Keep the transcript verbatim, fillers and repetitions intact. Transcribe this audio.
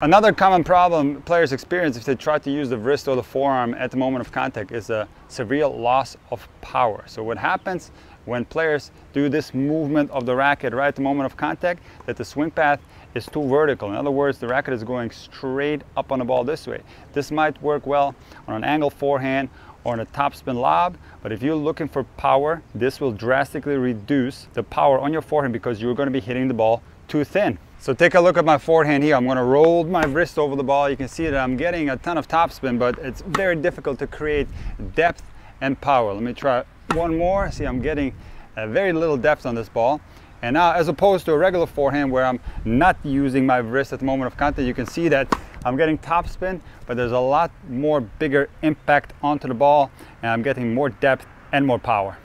Another common problem players experience if they try to use the wrist or the forearm at the moment of contact is a severe loss of power. So what happens when players do this movement of the racket right at the moment of contact, that the swing path is too vertical. In other words, the racket is going straight up on the ball this way. This might work well on an angle forehand or on a topspin lob, but if you're looking for power, this will drastically reduce the power on your forehand because you're going to be hitting the ball too thin. So take a look at my forehand here. I'm going to roll my wrist over the ball. You can see that I'm getting a ton of topspin, but it's very difficult to create depth and power. Let me try one more. See, I'm getting a very little depth on this ball. And now, as opposed to a regular forehand where I'm not using my wrist at the moment of contact, you can see that I'm getting topspin, but there's a lot more bigger impact onto the ball, and I'm getting more depth and more power.